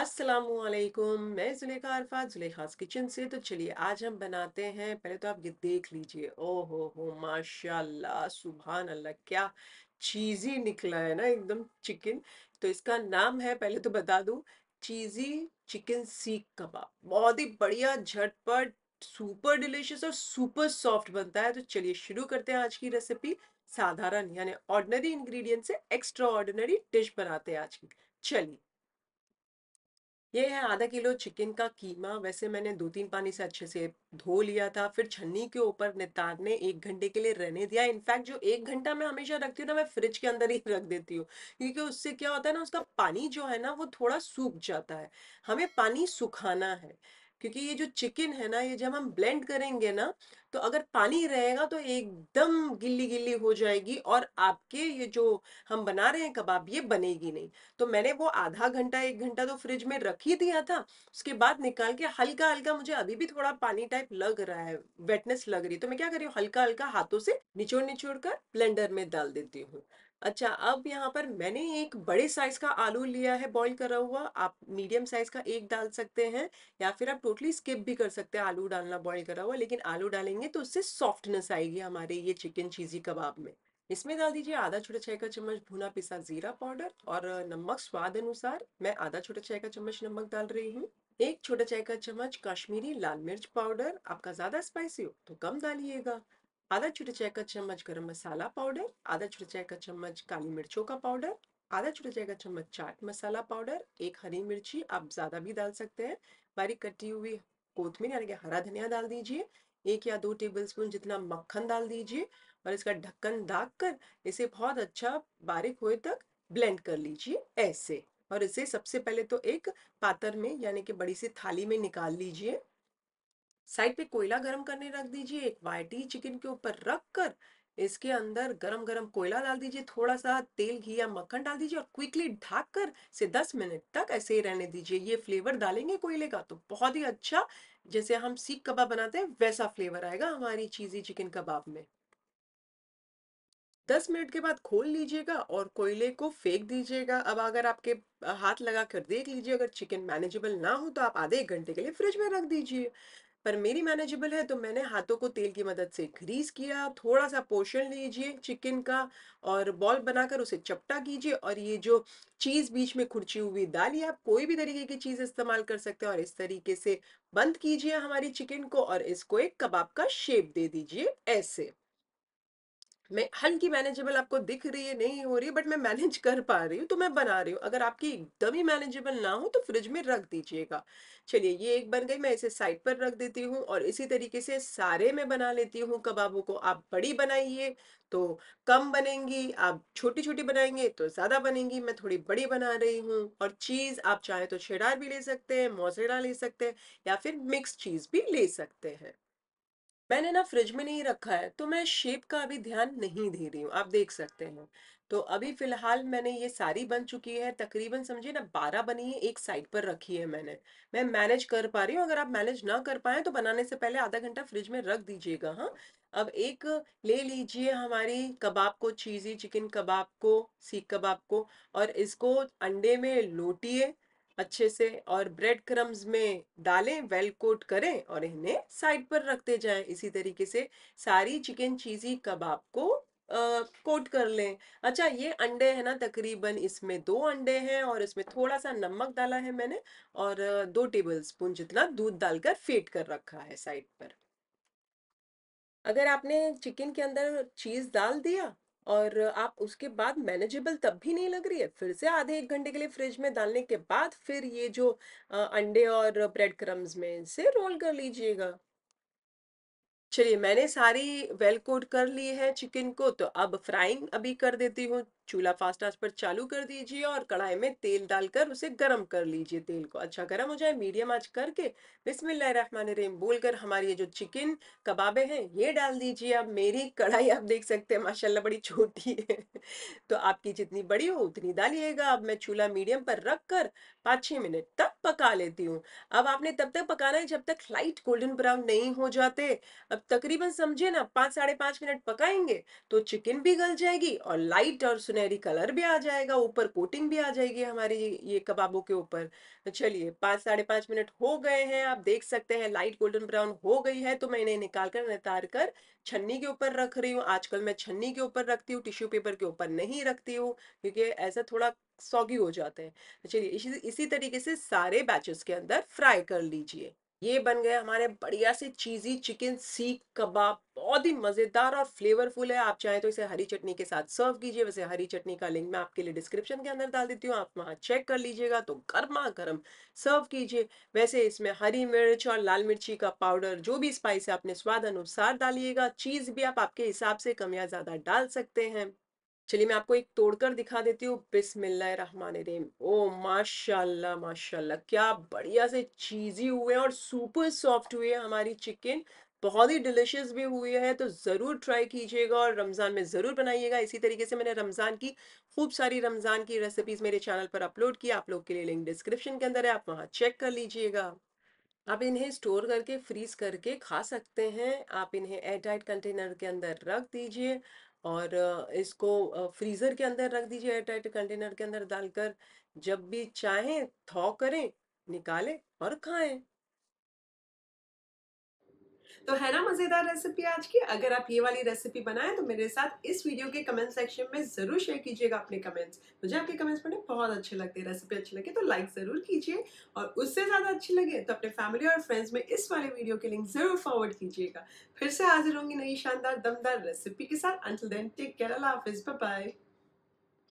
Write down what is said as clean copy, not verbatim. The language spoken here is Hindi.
अस्सलामुअलैकुम, मैं ज़ुलेक़ा अरफ़ाद ज़ुलेखास किचन से। तो चलिए आज हम बनाते हैं, पहले तो आप ये देख लीजिए, ओहो हो माशाल्लाह सुभान अल्लाह क्या चीज़ी निकला है ना एकदम चिकन। तो इसका नाम है, पहले तो बता दूं, चीज़ी चिकन सीख कबाब। बहुत ही बढ़िया, झटपट, सुपर डिलीशियस और सुपर सॉफ्ट बनता है। तो चलिए शुरू करते हैं आज की रेसिपी। साधारण यानी ऑर्डिनरी इंग्रेडिएंट से एक्स्ट्रा ऑर्डिनरी डिश बनाते हैं आज की। चलिए, ये है आधा किलो चिकन का कीमा। वैसे मैंने 2-3 पानी से अच्छे से धो लिया था, फिर छन्नी के ऊपर नितारने 1 घंटे के लिए रहने दिया। इनफैक्ट जो 1 घंटा मैं हमेशा रखती हूँ ना, मैं फ्रिज के अंदर ही रख देती हूँ, क्योंकि उससे क्या होता है ना, उसका पानी जो है ना वो थोड़ा सूख जाता है। हमें पानी सुखाना है, क्योंकि ये जो चिकन है ना, ये जब हम ब्लेंड करेंगे ना, तो अगर पानी रहेगा तो एकदम गिल्ली गिल्ली हो जाएगी और आपके ये जो हम बना रहे हैं कबाब, ये बनेगी नहीं। तो मैंने वो आधा घंटा 1 घंटा तो फ्रिज में रख ही दिया था। उसके बाद निकाल के हल्का हल्का, मुझे अभी भी थोड़ा पानी टाइप लग रहा है, वेटनेस लग रही है, तो मैं क्या कर रही हूँ, हल्का हल्का हाथों से निचोड़ निचोड़ कर ब्लेंडर में डाल देती हूँ। अच्छा, अब यहाँ पर मैंने एक बड़े साइज का आलू लिया है बॉईल करा हुआ। आप मीडियम साइज का एक डाल सकते हैं, या फिर आप टोटली स्किप भी कर सकते हैं आलू डालना बॉईल करा हुआ, लेकिन आलू डालेंगे तो उससे सॉफ्टनेस आएगी हमारे ये चिकन चीज़ी कबाब में। इसमें डाल दीजिए आधा छोटा चाय का चम्मच भुना पिसा जीरा पाउडर और नमक स्वाद अनुसार। मैं आधा छोटा चाय का चम्मच नमक डाल रही हूँ, 1 छोटा चाय का चम्मच काश्मीरी लाल मिर्च पाउडर। आपका ज़्यादा स्पाइसी हो तो कम डालिएगा। आधा छोटे चाय का चम्मच गरम मसाला पाउडर, आधा छोटे चाय का चम्मच काली मिर्चों का पाउडर, आधा छोटे चाय का चम्मच चाट मसाला पाउडर, 1 हरी मिर्ची, आप ज़्यादा भी डाल सकते हैं। बारीक कटी हुई कोथमीर यानी कि हरा धनिया डाल दीजिए। 1 या 2 टेबलस्पून जितना मक्खन डाल दीजिए और इसका ढक्कन ढाक कर इसे बहुत अच्छा बारीक होए तक ब्लेंड कर लीजिए ऐसे। और इसे सबसे पहले तो एक पात्र में यानी कि बड़ी सी थाली में निकाल लीजिए। साइड पे कोयला गरम करने रख दीजिए। 1 बाटी चिकन के ऊपर रख कर इसके अंदर गरम गरम कोयला डाल दीजिए, थोड़ा सा तेल घी या मक्खन डाल दीजिए और क्विकली ढाक कर इसे 10 मिनट तक ऐसे ही रहने दीजिए। ये फ्लेवर डालेंगे कोयले का तो बहुत ही अच्छा, जैसे हम सीख कबाब बनाते हैं वैसा फ्लेवर आएगा हमारी चीज़ी चिकन कबाब में। 10 मिनट के बाद खोल लीजिएगा और कोयले को फेंक दीजिएगा। अब अगर आपके हाथ लगा कर देख लीजिए, अगर चिकन मैनेजेबल ना हो तो आप आधे 1 घंटे के लिए फ्रिज में रख दीजिए, पर मेरी मैनेजेबल है तो मैंने हाथों को तेल की मदद से ग्रीस किया। थोड़ा सा पोर्शन लीजिए चिकन का और बॉल बनाकर उसे चपटा कीजिए और ये जो चीज़ बीच में खुरची हुई डालिए। आप कोई भी तरीके की चीज़ इस्तेमाल कर सकते हैं और इस तरीके से बंद कीजिए हमारी चिकन को और इसको एक कबाब का शेप दे दीजिए ऐसे। मैं हल्की मैनेजेबल आपको दिख रही है, नहीं हो रही बट मैं मैनेज कर पा रही हूँ तो मैं बना रही हूँ। अगर आपकी एकदम ही मैनेजेबल ना हो तो फ्रिज में रख दीजिएगा। चलिए ये एक बन गई, मैं इसे साइड पर रख देती हूँ और इसी तरीके से सारे मैं बना लेती हूँ कबाबों को। आप बड़ी बनाइए तो कम बनेंगी, आप छोटी छोटी बनाएंगे तो ज़्यादा बनेंगी। मैं थोड़ी बड़ी बना रही हूँ और चीज़ आप चाहे तो शेडार भी ले सकते हैं, मोज़रेला ले सकते हैं या फिर मिक्स चीज़ भी ले सकते हैं। मैंने ना फ्रिज में नहीं रखा है तो मैं शेप का अभी ध्यान नहीं दे रही हूँ, आप देख सकते हैं। तो अभी फिलहाल मैंने ये सारी बन चुकी है, तकरीबन समझिए ना 12 बनी है, एक साइड पर रखी है मैंने। मैं मैनेज कर पा रही हूँ, अगर आप मैनेज ना कर पाए तो बनाने से पहले आधा घंटा फ्रिज में रख दीजिएगा। हाँ, अब एक ले लीजिए हमारी कबाब को, चीज़ी चिकन कबाब को, सीख कबाब को, और इसको अंडे में लोटिए अच्छे से और ब्रेड क्रम्स में डालें, वेल कोट करें और इन्हें साइड पर रखते जाएं। इसी तरीके से सारी चिकन चीज़ी कबाब को कोट कर लें। अच्छा, ये अंडे है ना, तकरीबन इसमें 2 अंडे हैं और इसमें थोड़ा सा नमक डाला है मैंने और 2 टेबलस्पून जितना दूध डालकर फेंट कर रखा है साइड पर। अगर आपने चिकन के अंदर चीज़ डाल दिया और आप उसके बाद मैनेजेबल तब भी नहीं लग रही है, फिर से आधे 1 घंटे के लिए फ्रिज में डालने के बाद फिर ये जो अंडे और ब्रेड क्रम्स में इसे रोल कर लीजिएगा। चलिए, मैंने सारी वेल कोट कर ली है चिकन को, तो अब फ्राइंग अभी कर देती हूँ। चूल्हा फास्ट आंच पर चालू कर दीजिए और कढ़ाई में तेल डालकर उसे गरम कर लीजिए। तेल को अच्छा गरम हो जाए, मीडियम आंच करके बिस्मिल्लाहिर्रहमानिर्रहीम बोलकर हमारी ये जो चिकन कबाबे हैं ये डाल दीजिए। अब मेरी कढ़ाई आप देख सकते हैं माशाल्लाह बड़ी छोटी है तो आपकी जितनी बड़ी हो उतनी डालिएगा। अब मैं चूल्हा मीडियम पर रख कर 5-6 मिनट तक पका लेती हूँ। अब आपने तब तक पकाना है जब तक लाइट गोल्डन ब्राउन नहीं हो जाते। अब तकरीबन समझिए ना 5-5.5 मिनट पकाएंगे तो चिकन भी गल जाएगी और लाइट और सुनहरी कलर भी आ जाएगा, ऊपर कोटिंग भी आ जाएगी हमारी ये कबाबों के ऊपर। तो चलिए 5 साढ़े 5 मिनट हो गए हैं, आप देख सकते हैं लाइट गोल्डन ब्राउन हो गई है। तो मैं इन्हें निकाल कर नितार कर छन्नी के ऊपर रख रही हूँ। आजकल मैं छन्नी के ऊपर रखती हूँ, टिश्यू पेपर के ऊपर नहीं रखती हूँ, क्योंकि ऐसा थोड़ा सॉगी हो जाते हैं। तो चलिए इसी तरीके से सारे बैचेस के अंदर फ्राई कर लीजिए। ये बन गए हमारे बढ़िया से चीज़ी चिकन सीख कबाब, बहुत ही मज़ेदार और फ्लेवरफुल है। आप चाहें तो इसे हरी चटनी के साथ सर्व कीजिए। वैसे हरी चटनी का लिंक मैं आपके लिए डिस्क्रिप्शन के अंदर डाल देती हूँ, आप वहाँ चेक कर लीजिएगा। तो गर्मा गर्म सर्व कीजिए। वैसे इसमें हरी मिर्च और लाल मिर्ची का पाउडर, जो भी स्पाइस है अपने स्वाद अनुसार डालिएगा। चीज़ भी आप आपके हिसाब से कम या ज़्यादा डाल सकते हैं। चलिए मैं आपको एक तोड़कर दिखा देती हूँ। बिस्मिल्लाहिर्रहमानिर्रहीम। ओ माशाल्लाह माशाल्लाह, क्या बढ़िया से चीज़ी हुए और सुपर सॉफ्ट हुए हमारी चिकन, बहुत ही डिलिशियस भी हुई है। तो ज़रूर ट्राई कीजिएगा और रमज़ान में ज़रूर बनाइएगा। इसी तरीके से मैंने रमज़ान की खूब सारी रमज़ान की रेसिपीज़ मेरे चैनल पर अपलोड की, आप लोग के लिए लिंक डिस्क्रिप्शन के अंदर है, आप वहाँ चेक कर लीजिएगा। आप इन्हें स्टोर करके फ्रीज़ करके खा सकते हैं। आप इन्हें एयरटाइट कंटेनर के अंदर रख दीजिए और इसको फ्रीज़र के अंदर रख दीजिए, एयरटाइट कंटेनर के अंदर डालकर। जब भी चाहें थॉ करें, निकालें और खाएं। तो है ना मज़ेदार रेसिपी आज की। अगर आप ये वाली रेसिपी बनाएं तो मेरे साथ इस वीडियो के कमेंट सेक्शन में ज़रूर शेयर कीजिएगा अपने कमेंट्स। मुझे आपके कमेंट्स पढ़ने बहुत अच्छे लगते हैं। रेसिपी अच्छी लगे तो लाइक ज़रूर कीजिए, और उससे ज़्यादा अच्छी लगे तो अपने फैमिली और फ्रेंड्स में इस वाले वीडियो के लिंक ज़रूर फॉरवर्ड कीजिएगा। फिर से हाजिर होंगी नई शानदार दमदार रेसिपी के साथ। अंटिल देन टेक केयर, अल्लाह हाफिज़, बाय बाय।